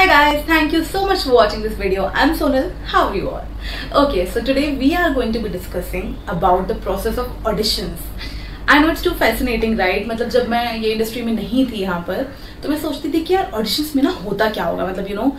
Hi guys, thank you so much for watching this video. I'm Sonal. How are you all? Okay, so today we are going to be discussing about the process of auditions. I know it's too fascinating, right? मतलब जब मैं ये industry में नहीं थी यहाँ पर तो मैं सोचती थी कि यार ऑडिशंस में ना होता क्या होगा, मतलब यू नो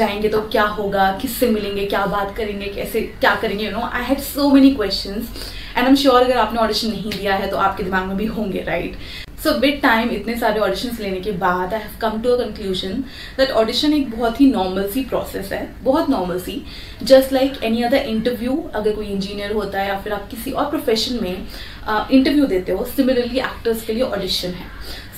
जाएंगे तो क्या होगा, किससे मिलेंगे, क्या बात करेंगे, कैसे क्या करेंगे, you know I had so many questions and I am sure अगर आपने ऑडिशन नहीं दिया है तो आपके दिमाग में भी होंगे, राइट? सो विद टाइम इतने सारे ऑडिशंस लेने के बाद I have come to a conclusion that audition एक बहुत ही नॉर्मल सी प्रोसेस है, बहुत नॉर्मल सी, just like any other interview. अगर कोई इंजीनियर होता है या फिर आप किसी और प्रोफेशन में इंटरव्यू देते हो, सिमिलरली एक्टर्स के लिए ऑडिशन है.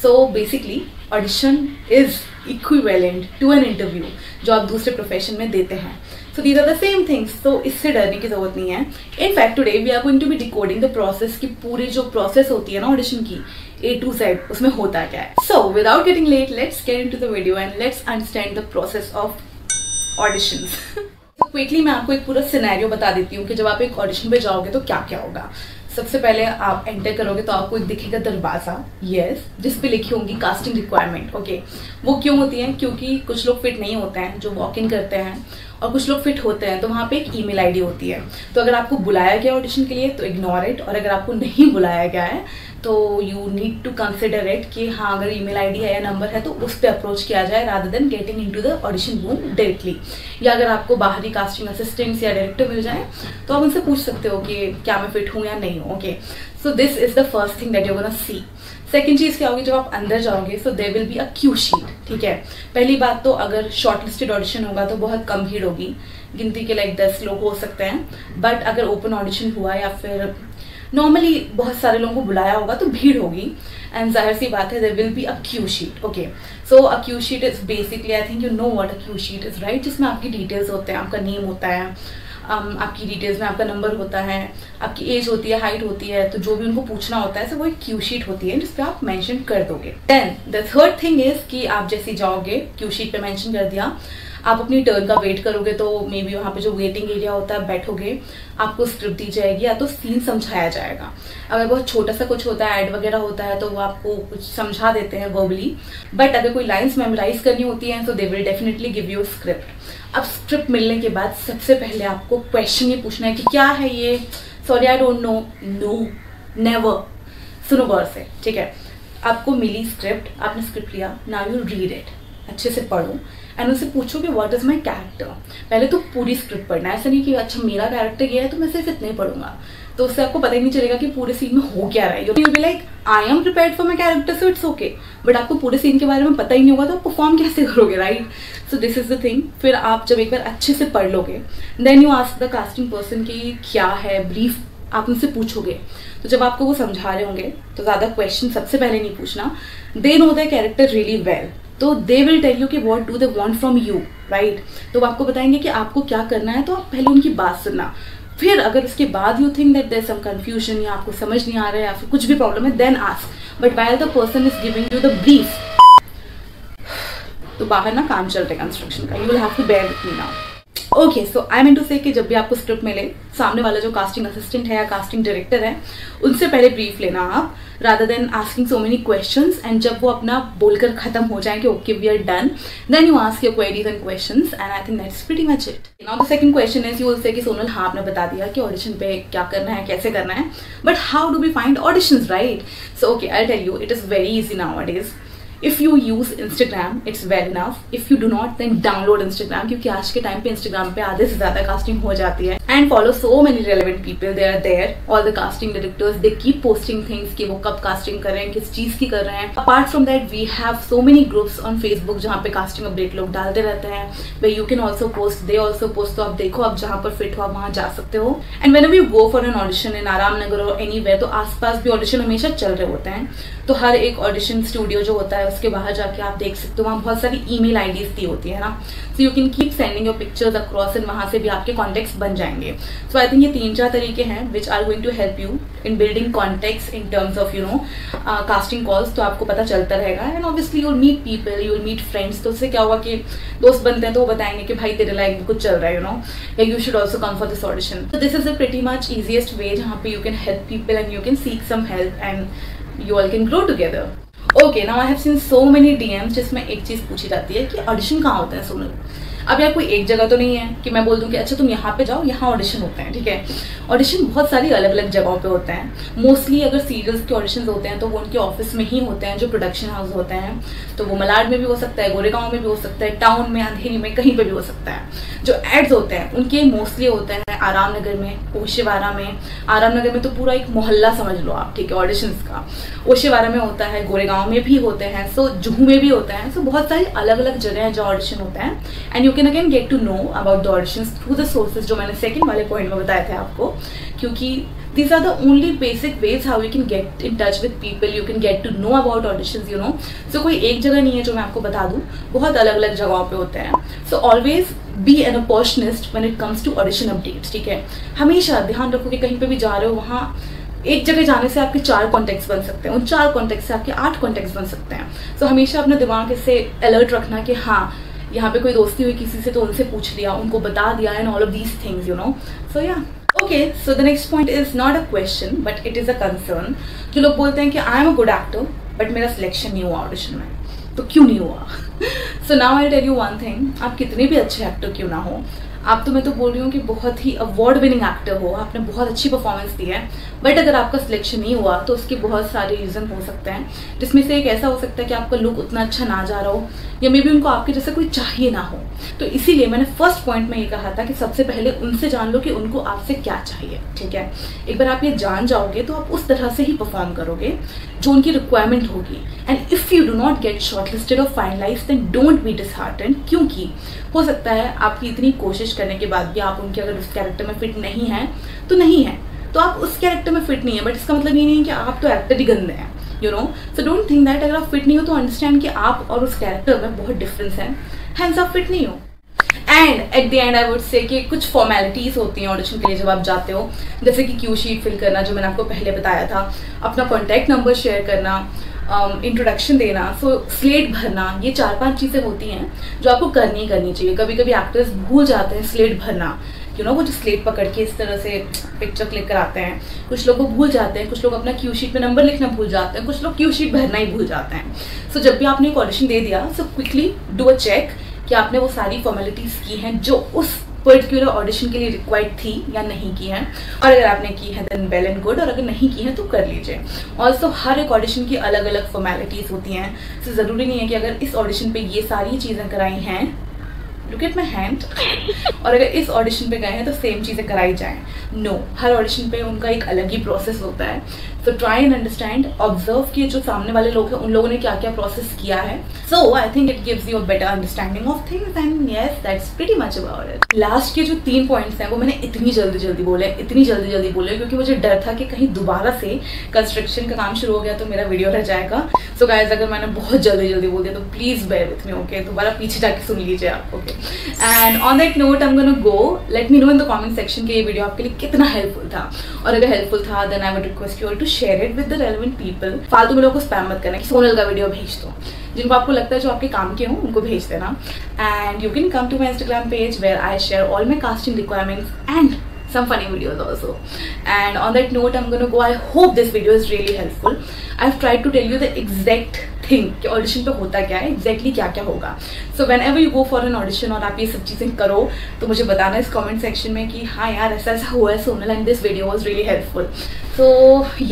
So basically audition is equivalent to an interview जो आप दूसरे प्रोफेशन में देते हैं. So these are the same things, तो इससे डरने की जरूरत नहीं है. In fact today we are going to be decoding the process की पूरी जो प्रोसेस होती है ना ऑडिशन की, ए टू जेड, उसमें होता क्या है. So without getting late let's get into the video and let's understand the process of auditions. Quickly मैं आपको एक पूरा सिनेरियो बता देती हूँ कि जब आप एक ऑडिशन पे जाओगे तो क्या क्या होगा. सबसे पहले आप एंटर करोगे तो आपको एक दिखेगा दरवाज़ा, यस, जिस पे लिखी होंगी कास्टिंग रिक्वायरमेंट. ओके, वो क्यों होती है? क्योंकि कुछ लोग फिट नहीं होते हैं जो वॉक इन करते हैं और कुछ लोग फिट होते हैं, तो वहाँ पे एक ईमेल आईडी होती है. तो अगर आपको बुलाया गया ऑडिशन के लिए तो इग्नोर इट, और अगर आपको नहीं बुलाया गया है तो you need to consider it कि हाँ अगर ईमेल आईडी है या नंबर है तो उस पर अप्रोच किया जाए rather than getting into the audition room directly. या अगर आपको बाहरी कास्टिंग असिस्टेंट्स या डायरेक्टर मिल जाए तो आप उनसे पूछ सकते हो कि क्या मैं फिट हूँ या नहीं हूँ. Okay, so this is the first thing that you gonna see. Second चीज़ क्या होगी, जब आप अंदर जाओगे so there will be a cue sheet. ठीक है, पहली बात तो अगर शॉर्टलिस्टेड ऑडिशन होगा तो बहुत कम भीड़ होगी, गिनती के लाइक 10 लोग हो सकते हैं. बट अगर ओपन ऑडिशन हुआ या फिर नॉर्मली बहुत सारे लोगों को बुलाया होगा तो भीड़ होगी, एंड जाहिर सी बात है there will be a cue sheet. Okay, so a cue sheet is basically, I think you know what a cue sheet is, right? जिसमें आपकी डिटेल्स होते हैं, आपका नेम होता है, आपकी डिटेल्स में आपका नंबर होता है, आपकी एज होती है, हाइट होती है, तो जो भी उनको पूछना होता है सो वो एक क्यू शीट होती है जिसपे आप मेंशन कर दोगे. Then the third thing is कि आप जैसे जाओगे क्यू शीट पे मेंशन कर दिया, आप अपनी टर्न का वेट करोगे तो मे बी वहाँ पे जो वेटिंग एरिया होता है बैठोगे, आपको स्क्रिप्ट दी जाएगी या तो सीन समझाया जाएगा. अगर बहुत छोटा सा कुछ होता है, ऐड वगैरह होता है, तो वो आपको कुछ समझा देते हैं वर्बली. बट अगर कोई लाइन्स मेमोराइज करनी होती हैं तो they will definitely give you script. अब स्क्रिप्ट मिलने के बाद सबसे पहले आपको क्वेश्चन ये पूछना है कि क्या है ये, sorry I don't know, no never. सुनो गौर से, ठीक है? आपको मिली स्क्रिप्ट, आपने स्क्रिप्ट लिया, नाउ यू रीड इट, अच्छे से पढ़ो एंड उनसे पूछो कि व्हाट इज़ माय कैरेक्टर. पहले तो पूरी स्क्रिप्ट पढ़ना है, ऐसा नहीं कि अच्छा मेरा कैरेक्टर ये है तो मैं सिर्फ इतना ही पढ़ूंगा, तो उससे आपको पता ही नहीं चलेगा कि पूरे सीन में हो क्या रहा है. You be like I am prepared for my character so it's okay, but आपको पूरे सीन के बारे में पता ही नहीं होगा तो आप परफॉर्म कैसे करोगे, right? So this is the thing. फिर आप जब एक बार अच्छे से पढ़ लोगे then you ask the casting person कि क्या है ब्रीफ, आप उनसे पूछोगे. तो जब आपको वो समझा रहे होंगे तो ज़्यादा क्वेश्चन सबसे पहले नहीं पूछना, they know the character really well, तो दे विल टेल यू कि what do they want from you, right? तो वो आपको बताएंगे कि आपको क्या करना है, तो आप पहले उनकी बात सुनना. फिर अगर उसके बाद you think that there some confusion या आपको समझ नहीं आ रहा है या फिर कुछ भी प्रॉब्लम है, then ask. But while the person is giving you the brief, तो बाहर ना काम चल रहा है कंस्ट्रक्शन का, you will have to bear with me now. Okay, so I mean to say कि जब भी आपको स्क्रिप्ट मिले, सामने वाला जो कास्टिंग असिस्टेंट है या कास्टिंग डायरेक्टर है उनसे पहले ब्रीफ लेना आप, rather than asking so many questions. And जब वो अपना बोलकर खत्म हो जाए कि okay we are done, then you ask your queries and questions, and I think that's pretty much it. Now the second question is, you will say कि सोनल हाँ आपने बता दिया कि ऑडिशन पे क्या करना है, कैसे करना है, but how do we find auditions, right? So okay I tell you, it is very easy nowadays. If you use Instagram, it's well enough. If you do not, then download Instagram, क्योंकि आज के time पे Instagram पे आधे से ज़्यादा casting हो जाती है. And follow so many relevant people, they are there. All the casting directors, they keep posting things कि वो कब casting कर रहे हैं, किस चीज़ की कर रहे हैं. Apart from that, we have so many groups on Facebook जहाँ पे casting update लोग डालते रहते हैं. Where you can also post, they also post. तो आप देखो, आप जहाँ पर fit हो आप वहाँ जा सकते हो. And whenever you go for an audition in Aramnagar or anywhere, तो आसपास भी audition हमेशा चल रहे होते हैं. तो हर एक audition studio जो होता है उसके बाहर जाके आप देख सकते हो, वहाँ बहुत सारी ईमेल आईडीज दी होती है ना, so you can keep sending your pictures across and वहाँ से भी आपके कॉन्टेक्ट्स बन जाएंगे. सो आई थिंक ये 3-4 तरीके हैं which are going to help you in building contacts in terms of you know casting calls, तो आपको पता चलता रहेगा. And obviously you will meet people, you will meet friends, तो उससे क्या होगा कि दोस्त बनते हैं, तो वो बताएंगे कि भाई तेरे लाइक कुछ चल रहा है, you know like you should also come for this audition. So this is a pretty much easiest way जहाँ पे you can help people and you can seek some help and you all can grow together. Okay now I have seen so many DMs जिसमें एक चीज़ पूछी जाती है कि audition कहाँ होता है सोनल। अब यार कोई एक जगह तो नहीं है कि मैं बोल दूँ कि अच्छा तुम यहाँ पे जाओ, यहाँ ऑडिशन होते हैं। ठीक है, ऑडिशन बहुत सारी अलग अलग जगहों पे होते हैं। मोस्टली अगर सीरियल्स के ऑडिशन होते हैं तो वो उनके ऑफिस में ही होते हैं, जो प्रोडक्शन हाउस होते हैं। तो वो मलाड में भी हो सकता है, गोरेगांव में भी हो सकता है, टाउन में, अंधेरी में, कहीं पर भी हो सकता है। जो एड्स होते हैं उनके मोस्टली होते हैं आरामनगर में, ओशेवारा में। आरामनगर में तो पूरा एक मोहल्ला समझ लो आप, ठीक है, ऑडिशन का। ओशेवारा में होता है, गोरेगांव में भी होते हैं, सो जुहू में भी होते हैं। सो बहुत सारी अलग अलग जगह हैं जो ऑडिशन होते हैं। And you can again get to know about the auditions through the sources जो मैंने सेकंड वाले पॉइंट में बताए थे आपको, क्योंकि these are the only basic ways how you can get in touch with people, you can get to know about auditions, you know. So कोई एक जगह नहीं है जो मैं आपको बता दूँ, बहुत अलग अलग जगहों पे होते हैं। So always be an opportunist when it comes to audition updates, ठीक है। हमेशा ध्यान रखो कि कहीं पे भी जा रहे हो, वहाँ एक जगह जाने से आपके 4 कॉन्टेक्ट्स बन सकते हैं, उन 4 कॉन्टेक्ट्स से आपके 8 कॉन्टेक्ट्स बन सकते हैं। So हमेशा अपने दिमाग से अलर्ट रखना कि हाँ यहाँ पे कोई दोस्ती हुई किसी से तो उनसे पूछ लिया, उनको बता दिया, and all of these things, you know. So या Okay, so the next point is not a question, but it is a concern. जो लोग बोलते हैं कि I am a good actor, but मेरा selection नहीं हुआ ऑडिशन में, तो क्यों नहीं हुआ? So now I'll tell you one thing, आप कितने भी अच्छे एक्टर क्यों ना हो, आप तो मैं तो बोल रही हूँ कि बहुत ही अवॉर्ड विनिंग एक्टर हो, आपने बहुत अच्छी परफॉर्मेंस दी है, बट अगर आपका सिलेक्शन नहीं हुआ तो उसके बहुत सारे रीज़न हो सकते हैं, जिसमें से एक ऐसा हो सकता है कि आपका लुक उतना अच्छा ना जा रहा हो, या मे बी उनको आपके जैसा कोई चाहिए ना हो। तो इसीलिए मैंने फर्स्ट पॉइंट में ये कहा था कि सबसे पहले उनसे जान लो कि उनको आपसे क्या चाहिए, ठीक है। एक बार आप ये जान जाओगे तो आप उस तरह से ही परफॉर्म करोगे जो उनकी रिक्वायरमेंट होगी। And if you do not get shortlisted और finalised then don't be dishearten, क्योंकि हो सकता है आपकी इतनी कोशिश करने के बाद भी आप उनके अगर उस कैरेक्टर में फिट नहीं है तो नहीं है, तो आप उस कैरेक्टर में फिट नहीं है, बट इसका मतलब ये नहीं है कि आप तो एक्टर ही गंदे हैं, you know. So don't think that अगर आप फिट नहीं हो तो अंडरस्टैंड कि आप और उस कैरेक्टर में बहुत डिफरेंस है, हैंस आप फिट नहीं हो। And at the end I would say कि कुछ फॉर्मेलिटीज़ होती हैं ऑडिशन के लिए जब आप जाते हो, जैसे कि क्यू शीट फिल करना जो मैंने आपको पहले बताया था, अपना कॉन्टैक्ट नंबर शेयर करना, इंट्रोडक्शन देना, स्लेट भरना। ये 4-5 चीज़ें होती हैं जो आपको करनी चाहिए। कभी कभी एक्टर्स भूल जाते हैं स्लेट भरना, यू नो, वो जो स्लेट पकड़ के इस तरह से पिक्चर क्लिक कराते हैं, कुछ लोग वो भूल जाते हैं, कुछ लोग अपना क्यू शीट में नंबर लिखना भूल जाते हैं, कुछ लोग क्यू शीट भरना ही भूल जाते हैं। सो जब भी आपने एक ऑडिशन दे दिया, so quickly do a check कि आपने वो सारी फॉर्मेलिटीज़ की हैं जो उस पर्टिकुलर ऑडिशन के लिए रिक्वायर्ड थी या नहीं की है, और अगर आपने की है देन वेल एंड गुड, और अगर नहीं की है तो कर लीजिए। ऑल्सो हर एक ऑडिशन की अलग अलग फॉर्मेलिटीज़ होती हैं, तो ज़रूरी नहीं है कि अगर इस ऑडिशन पे ये सारी चीज़ें कराई हैं, लुक एट माई हैंड, और अगर इस ऑडिशन पे गए हैं तो सेम चीज़ें कराई जाएँ। नो, हर ऑडिशन पे उनका एक अलग ही प्रोसेस होता है। So try and understand, observe किए जो सामने वाले लोग हैं उन लोगों ने क्या क्या प्रोसेस किया है। So I think it gives you a better understanding of things, and yes that's pretty much about it. Last के जो 3 पॉइंट्स हैं वो मैंने इतनी जल्दी जल्दी बोले क्योंकि मुझे डर था कि कहीं दोबारा से कंस्ट्रक्शन का काम शुरू हो गया तो मेरा वीडियो रह जाएगा। सो गाइज, अगर मैंने बहुत जल्दी बोल दिया तो please bear with me, okay. दोबारा पीछे जाके सुन लीजिए आप, okay. And on that note I am gonna go, let me know in the comment section कि ये वीडियो आपके लिए कितना हेल्पफुल था, और अगर हेल्पफुल था then I would request you all to share it with the relevant people. फालतू में लोगों को स्पैम मत करना कि सोनल का वीडियो भेज दो, जिनको आपको लगता है जो आपके काम के हों उनको भेज देना। And you can come to my Instagram page where I share all my casting requirements and some funny videos also. And on that note I'm gonna go. I hope this video is really helpful. I've tried to tell you the exact thing कि audition पे होता क्या है, exactly क्या क्या होगा. So whenever you go for an audition और आप ये सब चीज़ें करो तो मुझे बताना इस comment section में कि हाँ यार ऐसा ऐसा हुआ है Sonal, and this video was really helpful. So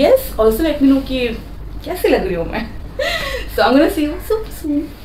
yes, also let me know कि कैसे लग रही हूँ मैं. So I'm gonna see you soon.